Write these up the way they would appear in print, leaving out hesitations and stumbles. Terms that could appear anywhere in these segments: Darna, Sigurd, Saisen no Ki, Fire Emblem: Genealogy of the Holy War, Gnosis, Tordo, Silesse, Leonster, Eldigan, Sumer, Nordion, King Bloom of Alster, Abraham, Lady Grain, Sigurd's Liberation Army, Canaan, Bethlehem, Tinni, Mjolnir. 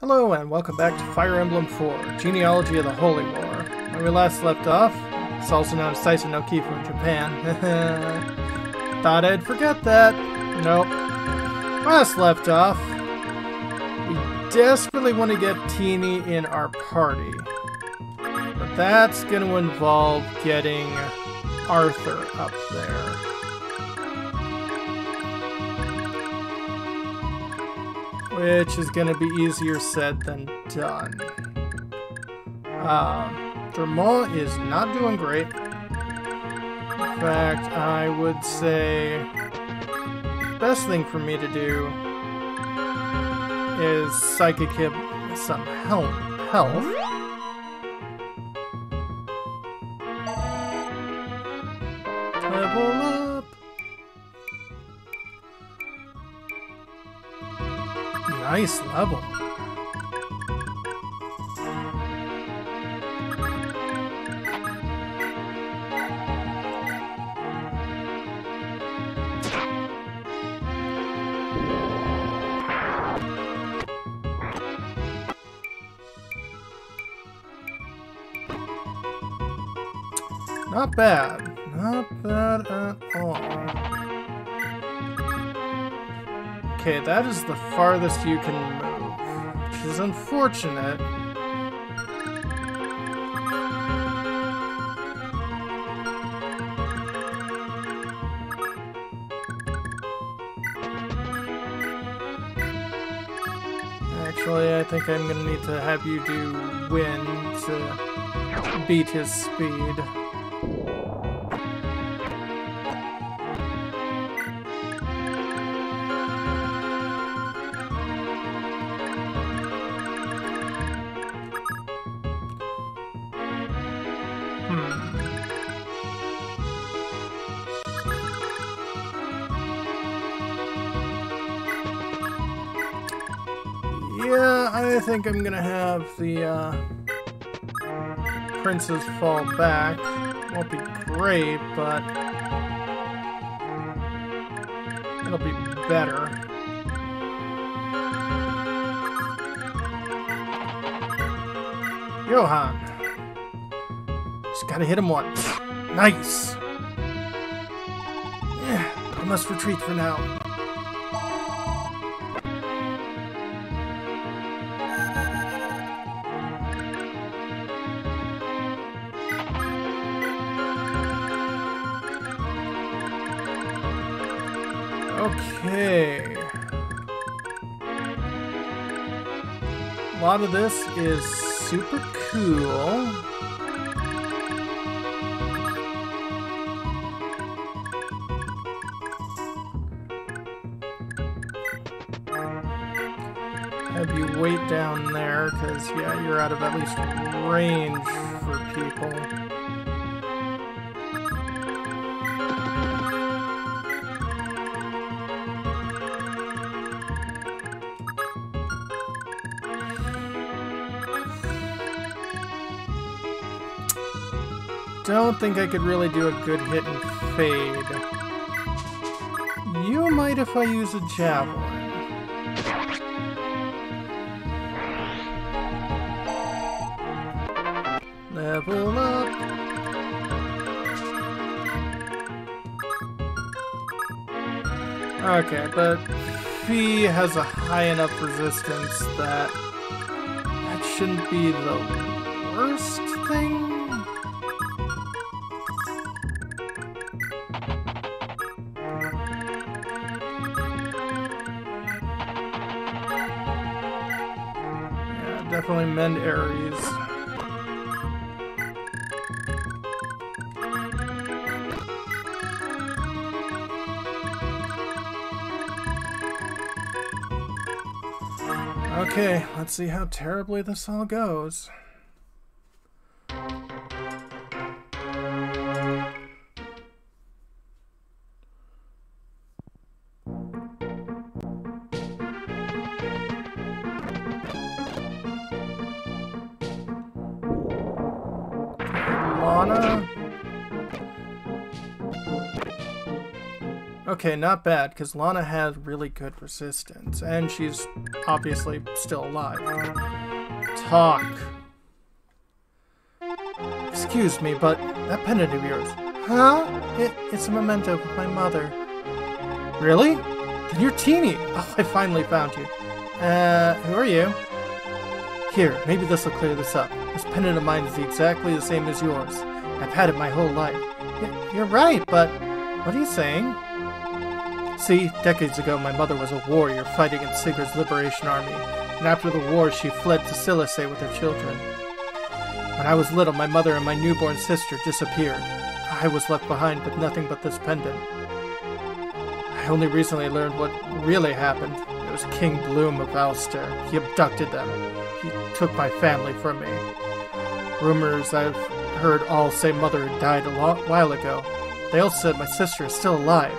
Hello and welcome back to Fire Emblem 4, Genealogy of the Holy War. When we last left off, it's also known as Saisen no Ki from Japan. Thought I'd forget that. Nope. Last left off, we desperately want to get Tinni in our party. But that's going to involve getting Arthur up there. Which is going to be easier said than done. Drummond is not doing great. In fact, I would say the best thing for me to do is psychic him some health. Level up. Nice level. Not bad. Not bad at all. Okay, that is the farthest you can move, which is unfortunate. Actually, I think I'm gonna need to have you do wind to beat his speed. I think I'm gonna have the princes fall back. Won't be great, but it'll be better. Johan. Just gotta hit him once. Nice! Yeah, I must retreat for now. Okay. A lot of this is super cool. Have you wait down there, because yeah, you're out of at least range for people. Don't think I could really do a good hit and fade. You might if I use a javelin. Level up. Okay, but Fee has a high enough resistance that that shouldn't be the worst thing. Definitely mend Aries. Okay, let's see how terribly this all goes. Okay, not bad, because Lana has really good resistance, and she's obviously still alive. Talk. Excuse me, but that pendant of yours. Huh? It's a memento of my mother. Really? Then you're Tinni. Oh, I finally found you. Who are you? Here, maybe this will clear this up. This pendant of mine is exactly the same as yours. I've had it my whole life. You're right, but what are you saying? See, decades ago my mother was a warrior fighting in Sigurd's Liberation Army, and after the war she fled to Silesse with her children. When I was little, my mother and my newborn sister disappeared. I was left behind with nothing but this pendant. I only recently learned what really happened. It was King Bloom of Alster. He abducted them. He took my family from me. Rumors I've heard all say mother had died a long while ago. They also said my sister is still alive.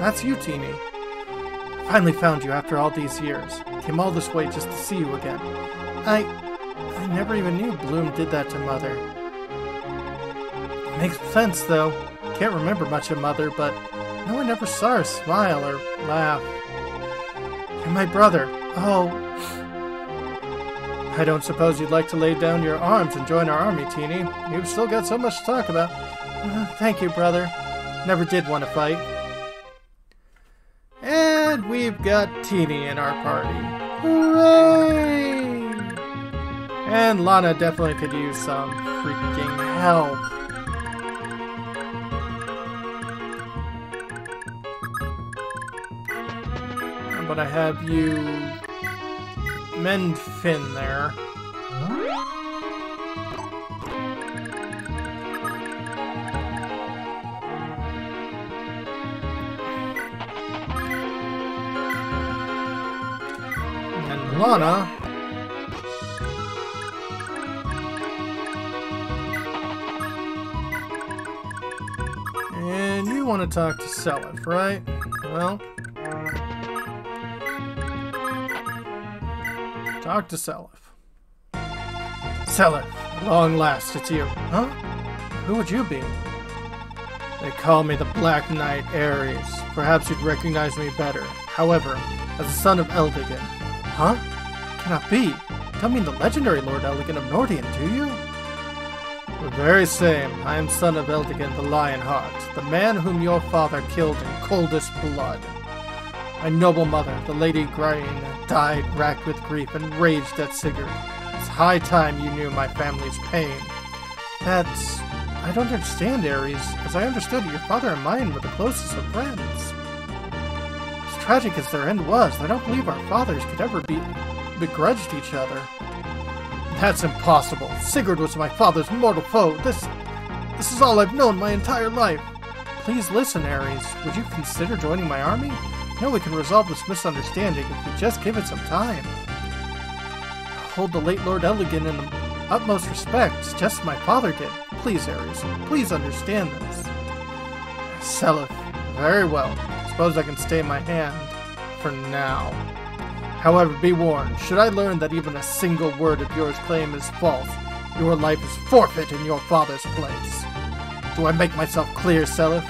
That's you, Tinni. Finally found you after all these years. Came all this way just to see you again. I never even knew Bloom did that to Mother. It makes sense, though. Can't remember much of Mother, but no one ever saw her smile or laugh. And my brother. Oh. I don't suppose you'd like to lay down your arms and join our army, Tinni. You've still got so much to talk about. Thank you, brother. Never did want to fight. And we've got Tinni in our party. Hooray! And Lana definitely could use some freaking help. I'm gonna have you mend Finn there. And Lana. Want to talk to Silesse, right? Well, talk to Silesse. Silesse, long last, it's you. Huh? Who would you be? They call me the Black Knight Ares. Perhaps you'd recognize me better. However, as the son of Eldigan. Huh? Cannot be. Don't mean the legendary Lord Eldigan of Nordion, do you? The very same. I am son of Eldigan the Lionheart, the man whom your father killed in coldest blood. My noble mother, the Lady Grain, died racked with grief and raged at Sigurd. It's high time you knew my family's pain. That's... I don't understand, Ares. As I understood it, your father and mine were the closest of friends. As tragic as their end was, I don't believe our fathers could ever be begrudged each other. That's impossible. Sigurd was my father's mortal foe. This is all I've known my entire life. Please listen, Ares. Would you consider joining my army? I know we can resolve this misunderstanding if we just give it some time. Hold the late Lord Eldigan in the utmost respect, just as my father did. Please, Ares. Please understand this. Silesse. Very well. Suppose I can stay my hand. For now. However, be warned, should I learn that even a single word of yours claim is false, your life is forfeit in your father's place. Do I make myself clear, Silesse?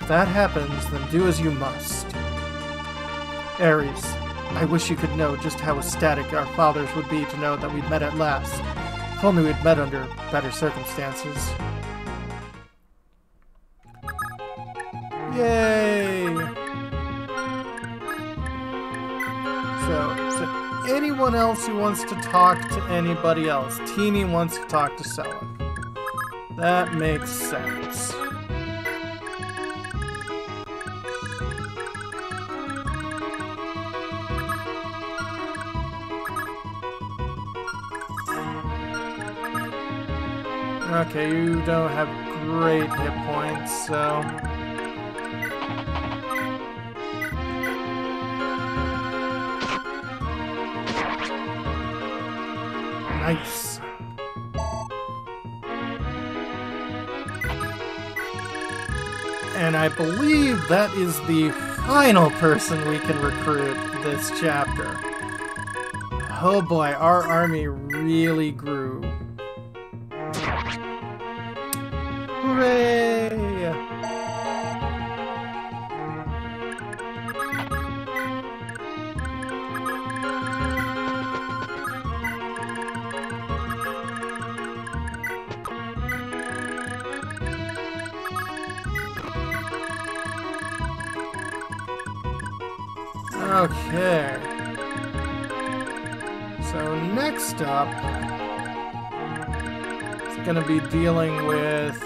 If that happens, then do as you must. Ares, I wish you could know just how ecstatic our fathers would be to know that we'd met at last. If only we'd met under better circumstances. Yay! So anyone else who wants to talk to anybody else, Tinni wants to talk to Silesse. That makes sense. Okay, you don't have great hit points, so... Nice. And I believe that is the final person we can recruit this chapter. Oh boy, our army really grew. Hooray! Okay. So next up, it's going to be dealing with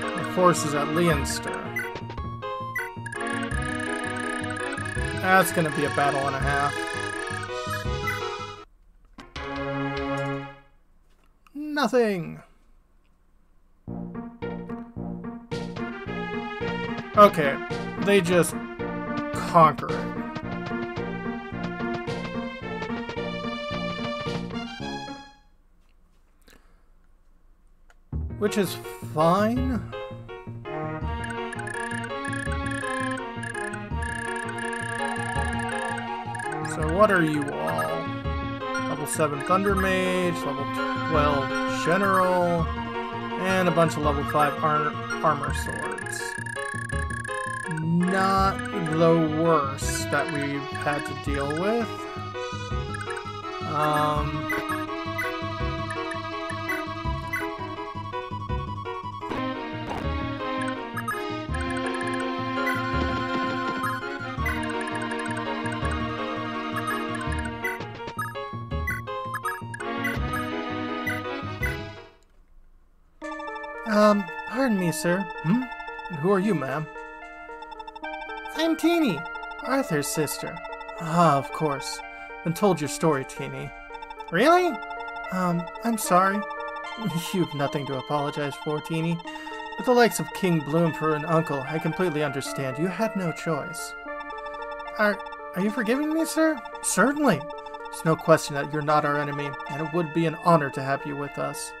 the forces at Leonster. That's going to be a battle and a half. Nothing. Okay, they just conquer it. Which is fine. So what are you all? Level 7 Thunder Mage, level 12 General, and a bunch of level 5 Armor Swords. Not the worst that we've had to deal with. Pardon me, sir. Hmm? And who are you, ma'am? I'm Tinni, Arthur's sister. Ah, of course. Been told your story, Tinni. Really? I'm sorry. You've nothing to apologize for, Tinni. With the likes of King Bloom for an uncle, I completely understand. You had no choice. Are you forgiving me, sir? Certainly. There's no question that you're not our enemy, and it would be an honor to have you with us.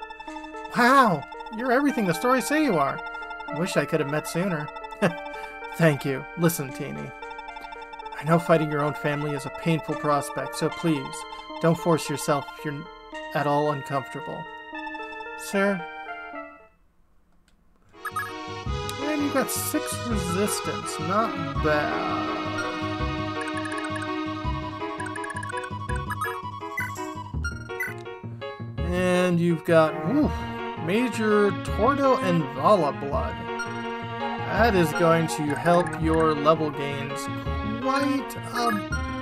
Wow! You're everything the stories say you are. I wish I could have met sooner. Thank you. Listen, Tinni. I know fighting your own family is a painful prospect, so please, don't force yourself if you're at all uncomfortable. Sir? And you got 6 resistance. Not bad. And you've got, ooh, Major Tordo and Vala Blood. That is going to help your level gains quite a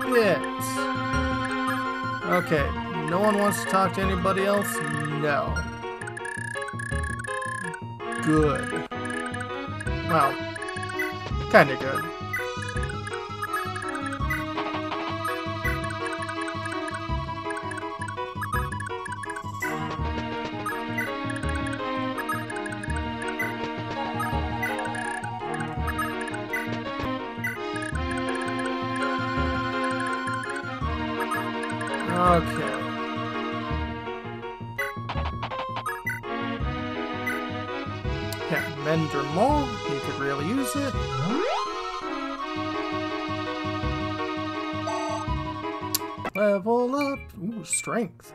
bit. Okay, no one wants to talk to anybody else? No. Good. Well, kinda good. Okay. Yeah, Mender Mole, you could really use it. Level up. Ooh, strength.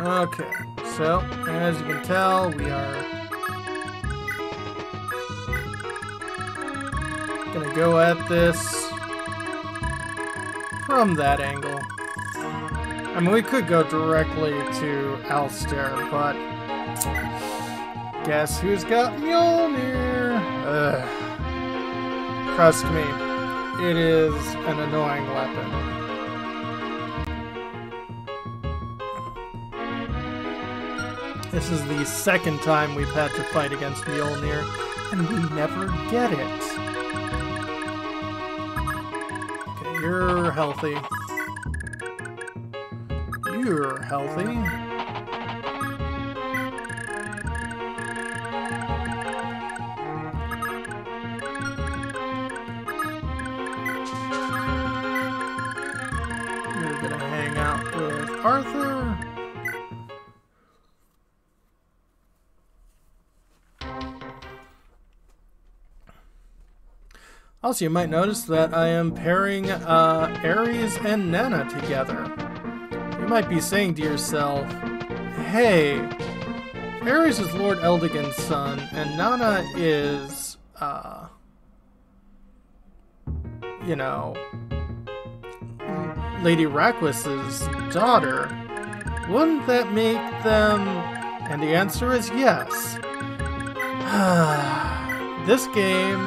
Okay, so, as you can tell, we are gonna go at this from that angle. I mean, we could go directly to Alster, but guess who's got Mjolnir? Ugh. Trust me, it is an annoying weapon. This is the second time we've had to fight against Mjolnir, and we never get it. Okay, you're healthy. You're healthy. You're gonna hang out with Arthur. Also, you might notice that I am pairing Ares and Nana together. You might be saying to yourself, hey, Ares is Lord Eldigan's son, and Nana is you know, Lady Raquis's daughter, wouldn't that make them... And the answer is yes. This game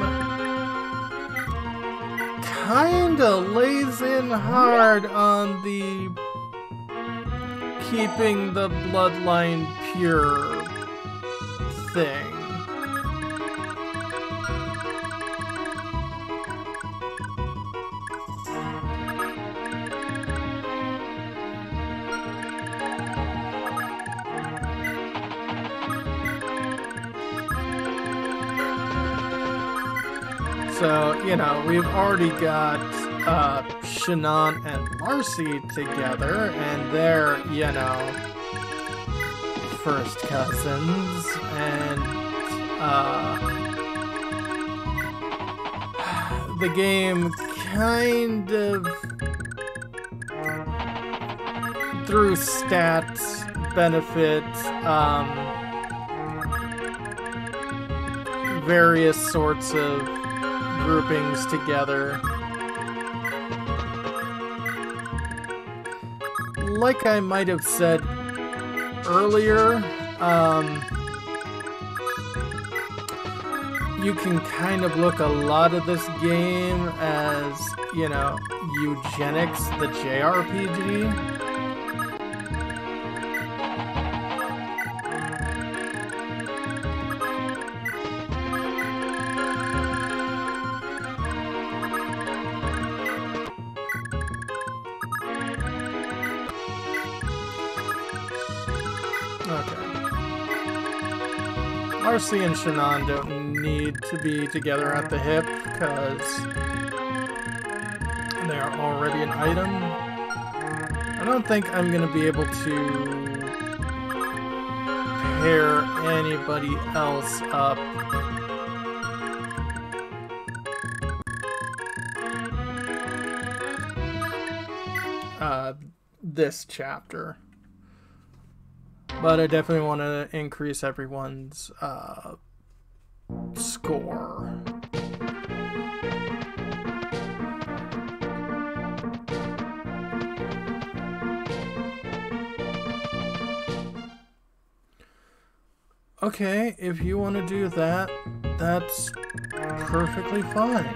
kinda lays in hard on the keeping the bloodline pure thing. So, you know, we've already got Shannon and Marcy together, and they're, you know, first cousins, and the game kind of, through stats benefits, various sorts of groupings together. Like I might have said earlier, you can kind of look a lot of this game as, you know, Eugenics the JRPG. Marcy and Shannon don't need to be together at the hip because they're already an item. I don't think I'm going to be able to pair anybody else up. This chapter. But I definitely want to increase everyone's score. Okay, if you want to do that, that's perfectly fine.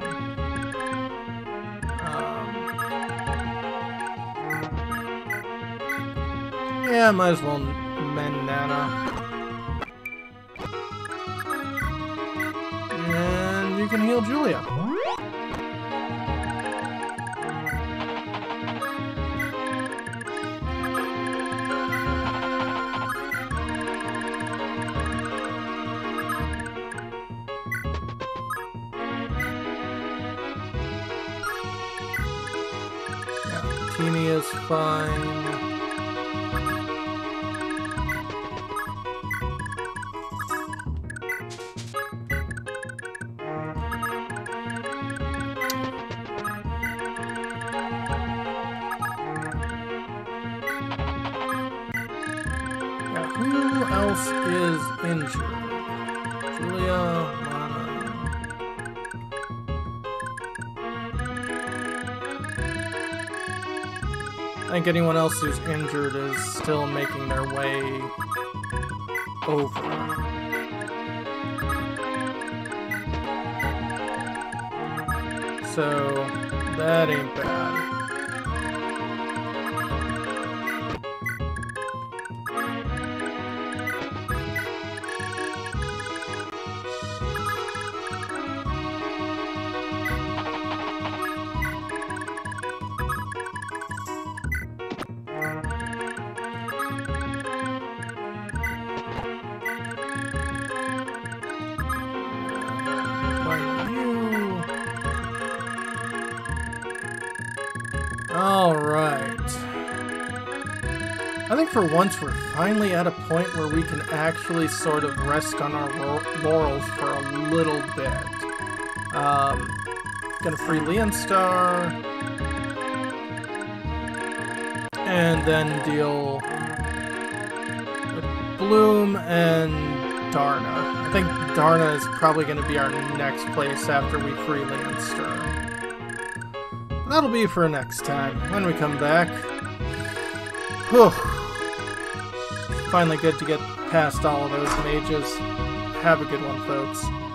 Yeah, might as well mend Nana. And you can heal Julia. Yeah, Tinni is fine. I think anyone else who's injured is still making their way over. So, that ain't bad. For once, we're finally at a point where we can actually sort of rest on our laurels for a little bit. Gonna free Leonster, and then deal with Bloom and Darna. I think Darna is probably gonna be our next place after we free Leonster. that'll be for next time, when we come back. Whew. Finally good to get past all of those mages. Have a good one, folks.